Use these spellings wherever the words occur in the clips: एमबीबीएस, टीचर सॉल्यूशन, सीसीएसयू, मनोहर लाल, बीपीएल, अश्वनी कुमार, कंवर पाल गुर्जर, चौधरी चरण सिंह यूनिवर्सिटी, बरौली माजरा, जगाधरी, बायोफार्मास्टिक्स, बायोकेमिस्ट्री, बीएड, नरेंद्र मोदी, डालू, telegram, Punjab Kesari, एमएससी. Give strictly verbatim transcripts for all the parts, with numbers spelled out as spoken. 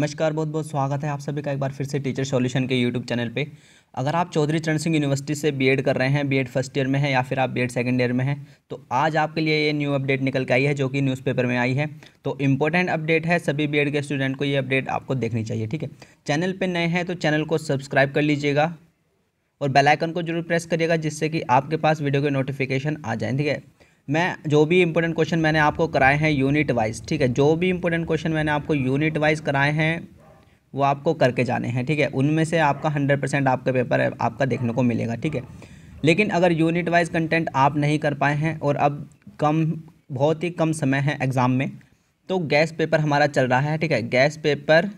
नमस्कार, बहुत बहुत स्वागत है आप सभी का एक बार फिर से टीचर सॉल्यूशन के यूट्यूब चैनल पे। अगर आप चौधरी चरण सिंह यूनिवर्सिटी से बीएड कर रहे हैं, बीएड फर्स्ट ईयर में हैं या फिर आप बीएड सेकंड ईयर में हैं, तो आज आपके लिए ये न्यू अपडेट निकल के आई है जो कि न्यूज़पेपर में आई है। तो इंपॉर्टेंट अपडेट है, सभी बीएड के स्टूडेंट को ये अपडेट आपको देखनी चाहिए, ठीक है। चैनल पर नए हैं तो चैनल को सब्सक्राइब कर लीजिएगा और बेल आइकन को जरूर प्रेस करिएगा, जिससे कि आपके पास वीडियो के नोटिफिकेशन आ जाए, ठीक है। मैं जो भी इंपॉर्टेंट क्वेश्चन मैंने आपको कराए हैं यूनिट वाइज, ठीक है, जो भी इंपॉर्टेंट क्वेश्चन मैंने आपको यूनिट वाइज कराए हैं वो आपको करके जाने हैं, ठीक है। उनमें से आपका हंड्रेड परसेंट आपका पेपर है, आपका देखने को मिलेगा, ठीक है। लेकिन अगर यूनिट वाइज कंटेंट आप नहीं कर पाए हैं और अब कम बहुत ही कम समय है एग्ज़ाम में, तो गैस पेपर हमारा चल रहा है, ठीक है। गैस पेपर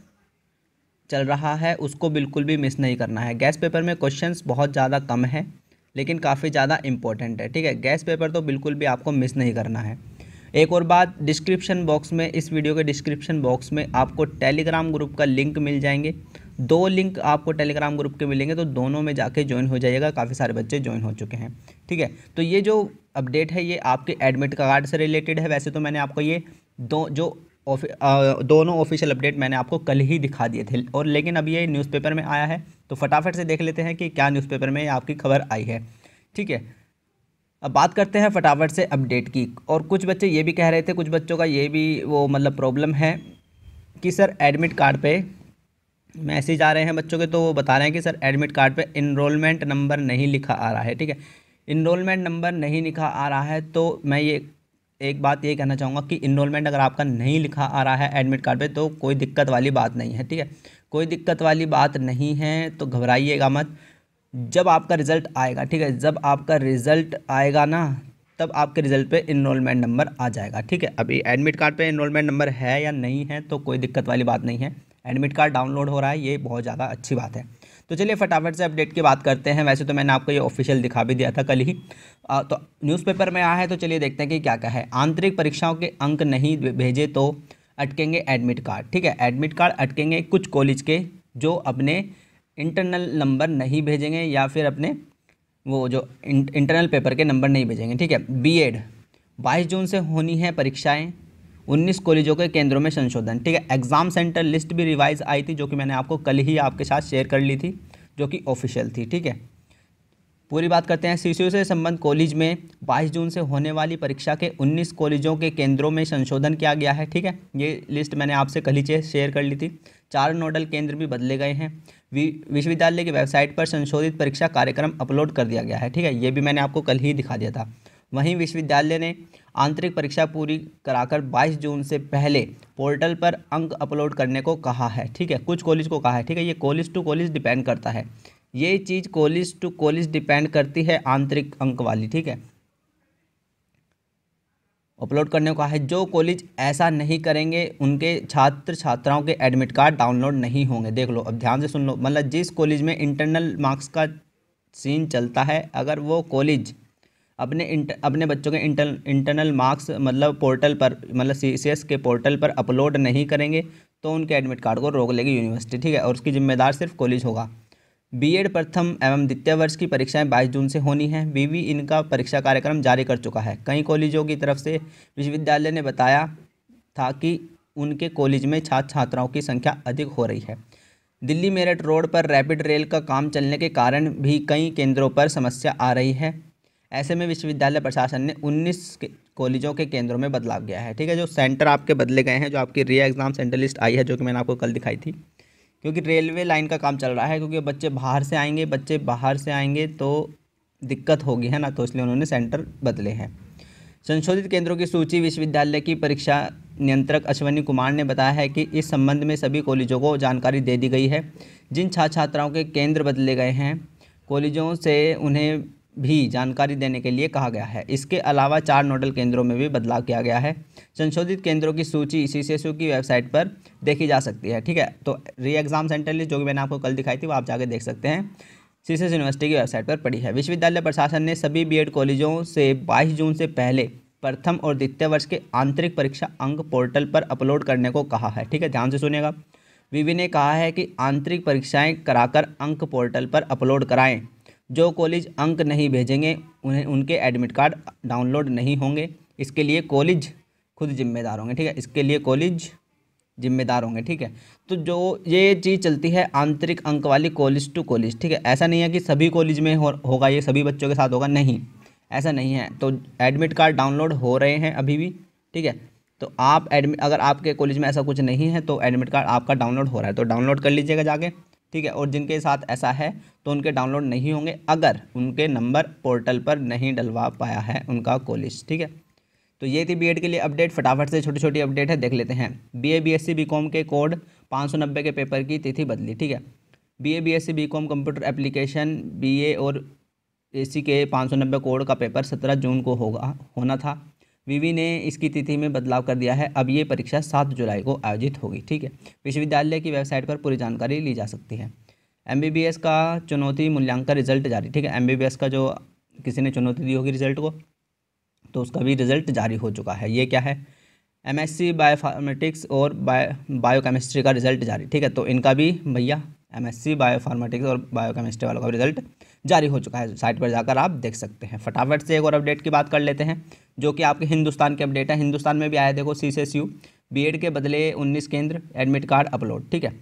चल रहा है, उसको बिल्कुल भी मिस नहीं करना है। गैस पेपर में क्वेश्चंस बहुत ज़्यादा कम है लेकिन काफ़ी ज़्यादा इम्पोर्टेंट है, ठीक है। गैस पेपर तो बिल्कुल भी आपको मिस नहीं करना है। एक और बात, डिस्क्रिप्शन बॉक्स में, इस वीडियो के डिस्क्रिप्शन बॉक्स में आपको टेलीग्राम ग्रुप का लिंक मिल जाएंगे। दो लिंक आपको टेलीग्राम ग्रुप के मिलेंगे, तो दोनों में जाके ज्वाइन हो जाइएगा। काफ़ी सारे बच्चे ज्वाइन हो चुके हैं, ठीक है। तो ये जो अपडेट है ये आपके एडमिट कार्ड से रिलेटेड है। वैसे तो मैंने आपको ये दो जो ऑफि दोनों ऑफिशियल अपडेट मैंने आपको कल ही दिखा दिए थे, और लेकिन अब ये न्यूज़पेपर में आया है तो फटाफट से देख लेते हैं कि क्या न्यूज़पेपर में आपकी खबर आई है, ठीक है। अब बात करते हैं फटाफट से अपडेट की। और कुछ बच्चे ये भी कह रहे थे, कुछ बच्चों का ये भी वो मतलब प्रॉब्लम है कि सर एडमिट कार्ड पे मैसेज आ रहे हैं बच्चों के, तो वो बता रहे हैं कि सर एडमिट कार्ड पे इनरोलमेंट नंबर नहीं लिखा आ रहा है, ठीक है। इनरोलमेंट नंबर नहीं लिखा आ रहा है, तो मैं ये एक बात ये कहना चाहूँगा कि इनरोलमेंट अगर आपका नहीं लिखा आ रहा है एडमिट कार्ड पे तो कोई दिक्कत वाली बात नहीं है, ठीक है। कोई दिक्कत वाली बात नहीं है, तो घबराइएगा मत। जब आपका रिज़ल्ट आएगा, ठीक है, जब आपका रिज़ल्ट आएगा ना तब आपके रिज़ल्ट पे इनरोलमेंट नंबर आ जाएगा, ठीक है। अभी एडमिट कार्ड पे इनरोलमेंट नंबर है या नहीं है तो कोई दिक्कत वाली बात नहीं है। एडमिट कार्ड डाउनलोड हो रहा है, ये बहुत ज़्यादा अच्छी बात है। तो चलिए फटाफट से अपडेट की बात करते हैं। वैसे तो मैंने आपको ये ऑफिशियल दिखा भी दिया था कल ही, आ, तो न्यूज़पेपर में आया है, तो चलिए देखते हैं कि क्या क्या है। आंतरिक परीक्षाओं के अंक नहीं भेजे तो अटकेंगे एडमिट कार्ड, ठीक है। एडमिट कार्ड अटकेंगे कुछ कॉलेज के जो अपने इंटरनल नंबर नहीं भेजेंगे या फिर अपने वो जो इं, इंटरनल पेपर के नंबर नहीं भेजेंगे, ठीक है। बी एड बाईस जून से होनी है परीक्षाएँ, उन्नीस कॉलेजों के केंद्रों में संशोधन, ठीक है। एग्ज़ाम सेंटर लिस्ट भी रिवाइज आई थी, जो कि मैंने आपको कल ही आपके साथ शेयर कर ली थी, जो कि ऑफिशियल थी, ठीक है। पूरी बात करते हैं। सीसीएसयू से संबंध कॉलेज में बाईस जून से होने वाली परीक्षा के उन्नीस कॉलेजों के केंद्रों में संशोधन किया गया है, ठीक है। ये लिस्ट मैंने आपसे कल ही शेयर कर ली थी। चार नोडल केंद्र भी बदले गए हैं। विश्वविद्यालय की वेबसाइट पर संशोधित परीक्षा कार्यक्रम अपलोड कर दिया गया है, ठीक है। ये भी मैंने आपको कल ही दिखा दिया था। वहीं विश्वविद्यालय ने आंतरिक परीक्षा पूरी कराकर बाईस जून से पहले पोर्टल पर अंक अपलोड करने को कहा है, ठीक है। कुछ कॉलेज को कहा है, ठीक है। ये कॉलेज टू कॉलेज डिपेंड करता है, ये चीज़ कॉलेज टू कॉलेज डिपेंड करती है आंतरिक अंक वाली, ठीक है। अपलोड करने को कहा है। जो कॉलेज ऐसा नहीं करेंगे उनके छात्र छात्राओं के एडमिट कार्ड डाउनलोड नहीं होंगे। देख लो, अब ध्यान से सुन लो, मतलब जिस कॉलेज में इंटरनल मार्क्स का सीन चलता है, अगर वो कॉलेज अपने इंट अपने बच्चों के इंटर इंटरनल मार्क्स मतलब पोर्टल पर मतलब सीसीएस के पोर्टल पर अपलोड नहीं करेंगे तो उनके एडमिट कार्ड को रोक लेगी यूनिवर्सिटी, ठीक है। और उसकी जिम्मेदार सिर्फ कॉलेज होगा। बीएड प्रथम एवं द्वितीय वर्ष की परीक्षाएं बाईस जून से होनी हैं। बीवी इनका परीक्षा कार्यक्रम जारी कर चुका है। कई कॉलेजों की तरफ से विश्वविद्यालय ने बताया था कि उनके कॉलेज में छात्र छात्राओं की संख्या अधिक हो रही है। दिल्ली मेरठ रोड पर रैपिड रेल का काम चलने के कारण भी कई केंद्रों पर समस्या आ रही है। ऐसे में विश्वविद्यालय प्रशासन ने उन्नीस कॉलेजों के केंद्रों में बदलाव किया है, ठीक है। जो सेंटर आपके बदले गए हैं, जो आपकी री एग्ज़ाम सेंटर लिस्ट आई है जो कि मैंने आपको कल दिखाई थी, क्योंकि रेलवे लाइन का काम चल रहा है, क्योंकि बच्चे बाहर से आएंगे बच्चे बाहर से आएंगे तो दिक्कत होगी, है ना, तो इसलिए उन्होंने सेंटर बदले हैं। संशोधित केंद्रों की सूची विश्वविद्यालय की परीक्षा नियंत्रक अश्वनी कुमार ने बताया है कि इस संबंध में सभी कॉलेजों को जानकारी दे दी गई है। जिन छात्र छात्राओं के केंद्र बदले गए हैं कॉलेजों से उन्हें भी जानकारी देने के लिए कहा गया है। इसके अलावा चार नोडल केंद्रों में भी बदलाव किया गया है। संशोधित केंद्रों की सूची सीसीएसयू की वेबसाइट पर देखी जा सकती है, ठीक है। तो री एग्ज़ाम सेंटर लिस्ट जो कि मैंने आपको कल दिखाई थी वो आप जाके देख सकते हैं, सीसीएसयू यूनिवर्सिटी की वेबसाइट पर पड़ी है। विश्वविद्यालय प्रशासन ने सभी बीएड कॉलेजों से बाईस जून से पहले प्रथम और द्वितीय वर्ष के आंतरिक परीक्षा अंक पोर्टल पर अपलोड करने को कहा है, ठीक है। ध्यान से सुनिएगा, विवि ने कहा है कि आंतरिक परीक्षाएँ कराकर अंक पोर्टल पर अपलोड कराएँ। जो कॉलेज अंक नहीं भेजेंगे उन्हें उनके एडमिट कार्ड डाउनलोड नहीं होंगे। इसके लिए कॉलेज खुद जिम्मेदार होंगे, ठीक है। इसके लिए कॉलेज जिम्मेदार होंगे। ठीक है, तो जो ये चीज़ चलती है आंतरिक अंक वाली कॉलेज टू कॉलेज। ठीक है, ऐसा नहीं है कि सभी कॉलेज में हो, होगा, ये सभी बच्चों के साथ होगा, नहीं ऐसा नहीं है। तो एडमिट कार्ड डाउनलोड हो रहे हैं अभी भी। ठीक है, तो आप एडमिट, अगर आपके कॉलेज में ऐसा कुछ नहीं है तो एडमिट कार्ड आपका डाउनलोड हो रहा है तो डाउनलोड कर लीजिएगा जाके। ठीक है, और जिनके साथ ऐसा है तो उनके डाउनलोड नहीं होंगे अगर उनके नंबर पोर्टल पर नहीं डलवा पाया है उनका कॉलेज। ठीक है, तो ये थी बीएड के लिए अपडेट। फटाफट से छोटी छोटी अपडेट है, देख लेते हैं। बीए बीएससी बीकॉम के कोड पाँच सौ नब्बे के पेपर की तिथि बदली। ठीक है, BA BSc BCom computer application BA और एसी के पाँच सौ नब्बे कोड का पेपर सत्रह जून को होगा होना था। वीवी ने इसकी तिथि में बदलाव कर दिया है, अब ये परीक्षा सात जुलाई को आयोजित होगी। ठीक है, विश्वविद्यालय की वेबसाइट पर पूरी जानकारी ली जा सकती है। एमबीबीएस का चुनौती मूल्यांकन रिजल्ट जारी। ठीक है, एमबीबीएस का जो किसी ने चुनौती दी होगी रिजल्ट को, तो उसका भी रिजल्ट जारी हो चुका है। ये क्या है, एमएससी बायोफार्मास्टिक्स और बायो बायोकेमिस्ट्री का रिजल्ट जारी। ठीक है, तो इनका भी भैया एमएससी बायोफार्मास्टिक्स और बायोकेमिस्ट्री वालों का रिजल्ट जारी हो चुका है, साइट पर जाकर आप देख सकते हैं। फटाफट से एक और अपडेट की बात कर लेते हैं जो कि आपके हिंदुस्तान के अपडेट है। हिंदुस्तान में भी आया, देखो, सीसीएसयू बीएड के बदले उन्नीस केंद्र, एडमिट कार्ड अपलोड। ठीक है,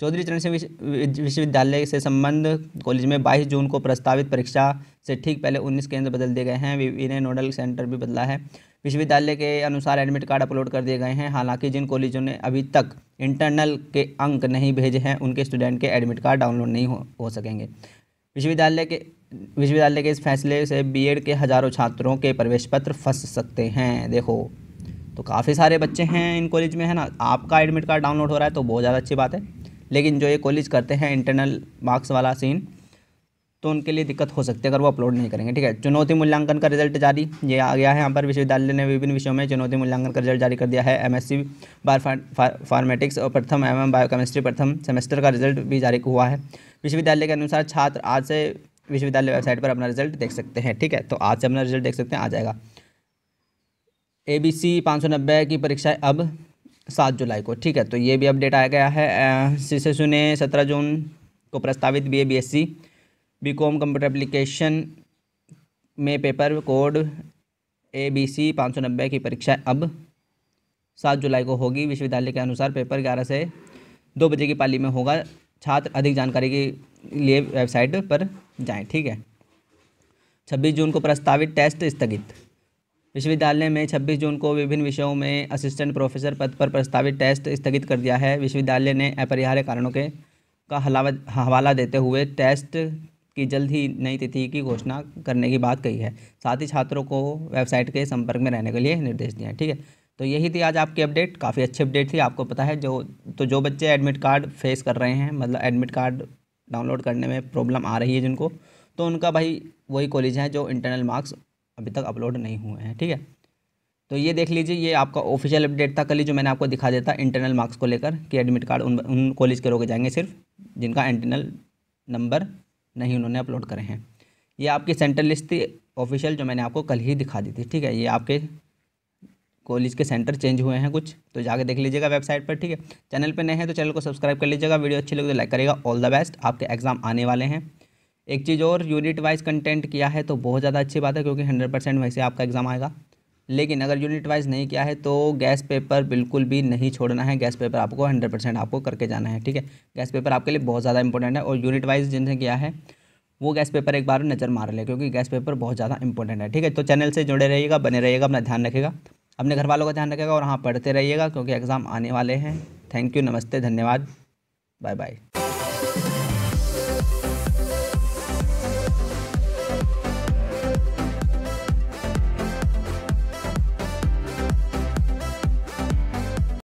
चौधरी चरण सिंह विश्वविद्यालय से संबंध कॉलेज में बाईस जून को प्रस्तावित परीक्षा से ठीक पहले उन्नीस केंद्र बदल दिए गए हैं। विभिन्न नोडल सेंटर भी बदला है। विश्वविद्यालय के अनुसार एडमिट कार्ड अपलोड कर दिए गए हैं। हालांकि जिन कॉलेजों ने अभी तक इंटरनल के अंक नहीं भेजे हैं उनके स्टूडेंट के एडमिट कार्ड डाउनलोड नहीं हो, हो सकेंगे। विश्वविद्यालय के विश्वविद्यालय के इस फैसले से बीएड के हज़ारों छात्रों के प्रवेश पत्र फंस सकते हैं। देखो, तो काफ़ी सारे बच्चे हैं इन कॉलेज में, है ना। आपका एडमिट कार्ड डाउनलोड हो रहा है तो बहुत ज़्यादा अच्छी बात है, लेकिन जो ये कॉलेज करते हैं इंटरनल मार्क्स वाला सीन, तो उनके लिए दिक्कत हो सकती है अगर वो अपलोड नहीं करेंगे। ठीक है, चुनौती मूल्यांकन का रिजल्ट जारी, ये आ गया है। यहाँ पर विश्वविद्यालय ने विभिन्न विषयों में चुनौती मूल्यांकन का रिजल्ट जारी कर दिया है। एमएससी बायोफार्मेटिक्स और प्रथम एवं बायोकेमिस्ट्री प्रथम सेमेस्टर का रिजल्ट भी जारी हुआ है। विश्वविद्यालय के अनुसार छात्र आज से विश्वविद्यालय वेबसाइट पर अपना रिजल्ट देख सकते हैं। ठीक है, तो आज से अपना रिजल्ट देख सकते हैं, आ जाएगा। ए बी सी पाँच सौ नब्बे की परीक्षा अब सात जुलाई को। ठीक है, तो ये भी अपडेट आया गया है। सीसीएसयू ने सत्रह जून को प्रस्तावित BA BSc BCom computer application में पेपर कोड एबीसी पाँच सौ नब्बे की परीक्षा अब सात जुलाई को होगी। विश्वविद्यालय के अनुसार पेपर ग्यारह से दो बजे की पाली में होगा। छात्र अधिक जानकारी के लिए वेबसाइट पर जाएं। ठीक है, छब्बीस जून को प्रस्तावित टेस्ट स्थगित। विश्वविद्यालय में छब्बीस जून को विभिन्न विषयों में असिस्टेंट प्रोफेसर पद पर प्रस्तावित टेस्ट स्थगित कर दिया है। विश्वविद्यालय ने अपरिहार्य कारणों के का हवाला देते हुए टेस्ट की जल्द ही नई तिथि की घोषणा करने की बात कही है। साथ ही छात्रों को वेबसाइट के संपर्क में रहने के लिए निर्देश दिए हैं। ठीक है, तो यही थी आज आपकी अपडेट। काफ़ी अच्छी अपडेट थी, आपको पता है। जो तो जो बच्चे एडमिट कार्ड फेस कर रहे हैं, मतलब एडमिट कार्ड डाउनलोड करने में प्रॉब्लम आ रही है जिनको, तो उनका भाई वही कॉलेज हैं जो इंटरनल मार्क्स अभी तक अपलोड नहीं हुए हैं। ठीक है, तो ये देख लीजिए, ये आपका ऑफिशियल अपडेट था कल ही, जो मैंने आपको दिखा देता इंटरनल मार्क्स को लेकर कि एडमिट कार्ड उन उन कॉलेज के रोके जाएंगे सिर्फ जिनका इंटरनल नंबर नहीं उन्होंने अपलोड करे हैं। ये आपकी सेंटर लिस्ट थी ऑफिशियल जो मैंने आपको कल ही दिखा दी थी। ठीक है, ये आपके कॉलेज के सेंटर चेंज हुए हैं कुछ, तो जाके देख लीजिएगा वेबसाइट पर। ठीक है, चैनल पर नए हैं तो चैनल को सब्सक्राइब कर लीजिएगा। वीडियो अच्छी लगी तो लाइक करिएगा। ऑल द बेस्ट, आपके एग्जाम आने वाले हैं। एक चीज़ और, यूनिट वाइज कंटेंट किया है तो बहुत ज़्यादा अच्छी बात है, क्योंकि हंड्रेड परसेंट वैसे आपका एग्जाम आएगा। लेकिन अगर यूनिट वाइज नहीं किया है तो गैस पेपर बिल्कुल भी नहीं छोड़ना है। गैस पेपर आपको हंड्रेड परसेंट आपको करके जाना है। ठीक है, गैस पेपर आपके लिए बहुत ज़्यादा इंपॉर्टेंट है, और यूनिट वाइज जिनने किया है वो गैस पेपर एक बार नज़र मार ले, क्योंकि गैस पेपर बहुत ज़्यादा इंपॉर्टेंट है। ठीक है, तो चैनल से जुड़े रहिएगा, बने रहिएगा, अपना ध्यान रखिएगा, अपने घर वालों का ध्यान रखिएगा, और हाँ, पढ़ते रहिएगा क्योंकि एग्ज़ाम आने वाले हैं। थैंक यू, नमस्ते, धन्यवाद, बाय बाय।